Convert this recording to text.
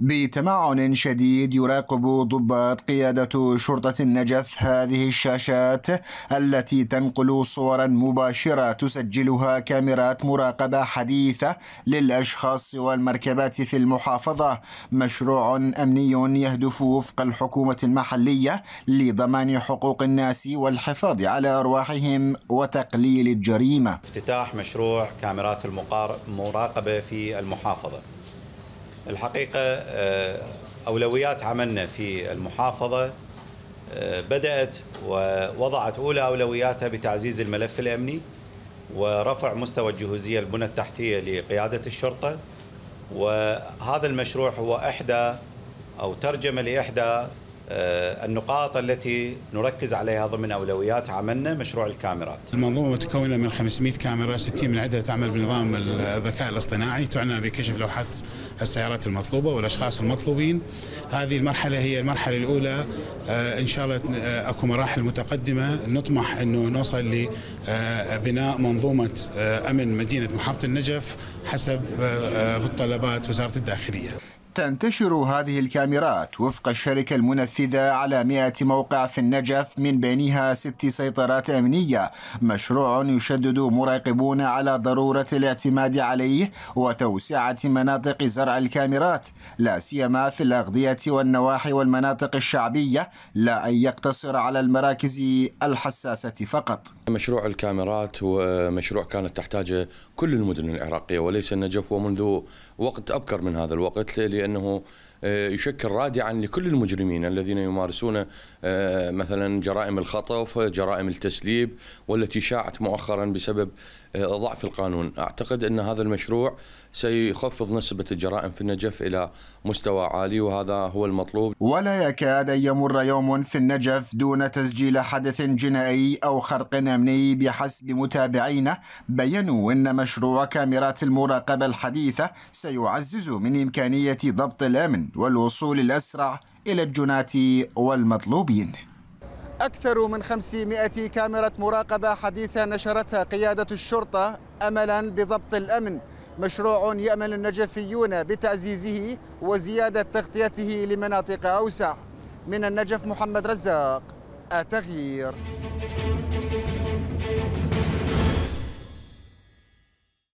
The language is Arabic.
بتمعن شديد يراقب ضباط قيادة شرطة النجف هذه الشاشات التي تنقل صورا مباشرة تسجلها كاميرات مراقبة حديثة للأشخاص والمركبات في المحافظة. مشروع أمني يهدف وفق الحكومة المحلية لضمان حقوق الناس والحفاظ على أرواحهم وتقليل الجريمة. افتتاح مشروع كاميرات المراقبة في المحافظة. الحقيقة أولويات عملنا في المحافظة بدأت ووضعت أولى أولوياتها بتعزيز الملف الأمني ورفع مستوى الجهوزية البنى التحتية لقيادة الشرطة، وهذا المشروع هو إحدى أو ترجمة لإحدى النقاط التي نركز عليها ضمن أولويات عملنا مشروع الكاميرات. المنظومة متكونة من 500 كاميرا، 60 من عدة تعمل بنظام الذكاء الاصطناعي، تعنى بكشف لوحات السيارات المطلوبة والأشخاص المطلوبين. هذه المرحلة هي المرحلة الأولى، إن شاء الله أكو مراحل متقدمة، نطمح أنه نوصل لبناء منظومة أمن مدينة محافظة النجف حسب متطلبات وزارة الداخلية. تنتشر هذه الكاميرات وفق الشركة المنفذة على 100 موقع في النجف من بينها 6 سيطرات أمنية. مشروع يشدد مراقبون على ضرورة الاعتماد عليه وتوسعة مناطق زرع الكاميرات لا سيما في الأغذية والنواحي والمناطق الشعبية، لا أن يقتصر على المراكز الحساسة فقط. مشروع الكاميرات هو مشروع كانت تحتاجه كل المدن العراقية وليس النجف، ومنذ وقت أبكر من هذا الوقت، لأنه يشكل رادعا لكل المجرمين الذين يمارسون مثلا جرائم الخطف، جرائم التسليب، والتي شاعت مؤخرا بسبب ضعف القانون. أعتقد أن هذا المشروع سيخفض نسبة الجرائم في النجف إلى مستوى عالي، وهذا هو المطلوب. ولا يكاد أن يمر يوم في النجف دون تسجيل حدث جنائي أو خرق أمني، بحسب متابعين بيّنوا أن مشروع كاميرات المراقبة الحديثة سيعزز من إمكانية ضبط الأمن والوصول الأسرع إلى الجنات والمطلوبين. أكثر من 500 كاميرا مراقبة حديثة نشرتها قيادة الشرطة أملا بضبط الأمن. مشروع يأمل النجفيون بتعزيزه وزيادة تغطيته لمناطق أوسع. من النجف محمد رزاق، التغيير.